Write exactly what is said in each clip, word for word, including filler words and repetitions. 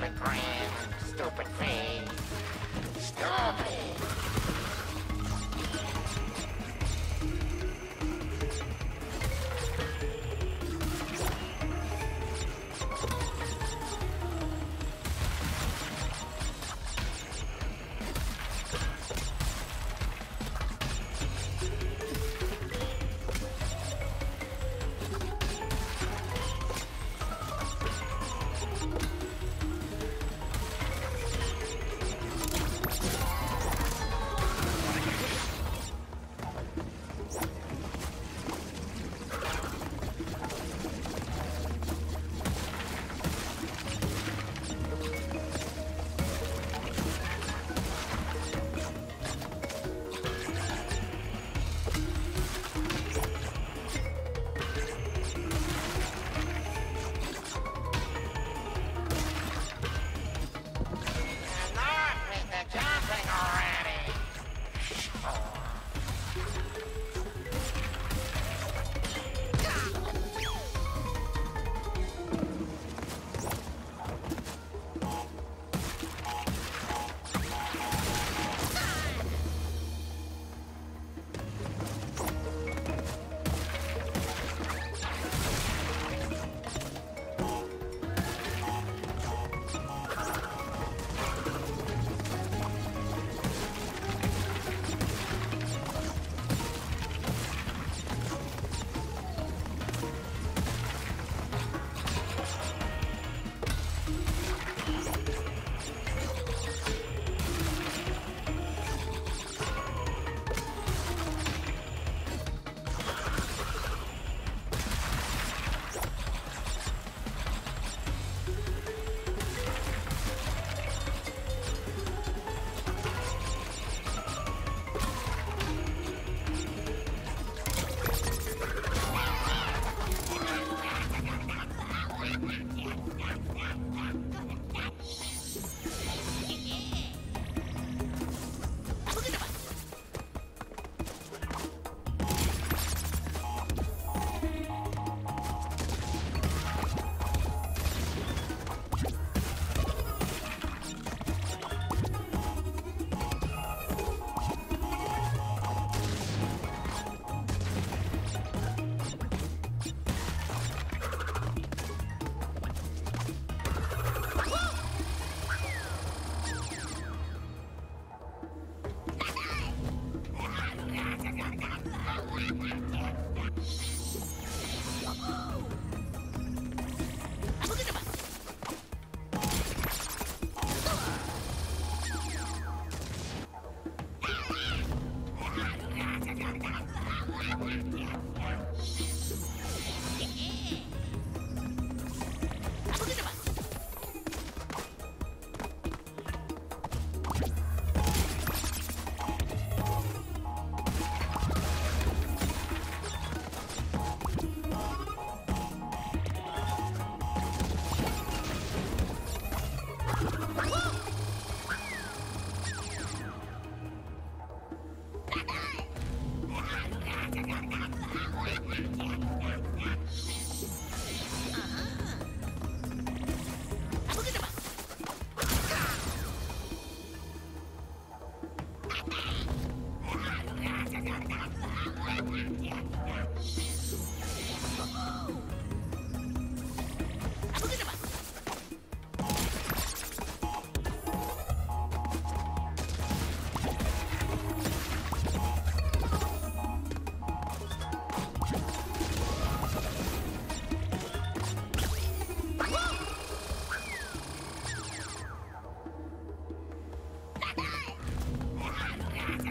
Stupid brain, stupid face, stupid!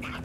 Huh?